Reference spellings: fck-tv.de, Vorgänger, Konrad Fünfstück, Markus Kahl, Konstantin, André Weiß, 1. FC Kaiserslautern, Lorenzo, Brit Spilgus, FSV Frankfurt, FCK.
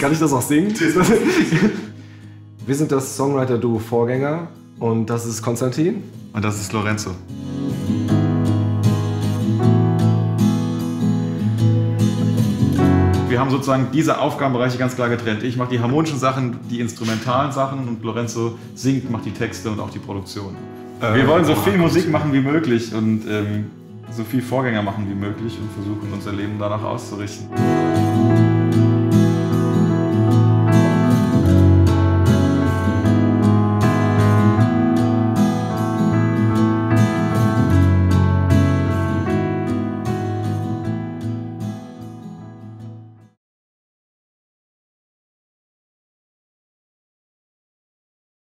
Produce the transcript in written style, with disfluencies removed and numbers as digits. Kann ich das auch singen? Wir sind das Songwriter-Duo Vorgänger und das ist Konstantin. Und das ist Lorenzo. Wir haben sozusagen diese Aufgabenbereiche ganz klar getrennt. Ich mache die harmonischen Sachen, die instrumentalen Sachen und Lorenzo singt, macht die Texte und auch die Produktion. Wir wollen so viel Musik machen wie möglich und so viel Vorgänger machen wie möglich und versuchen, unser Leben danach auszurichten.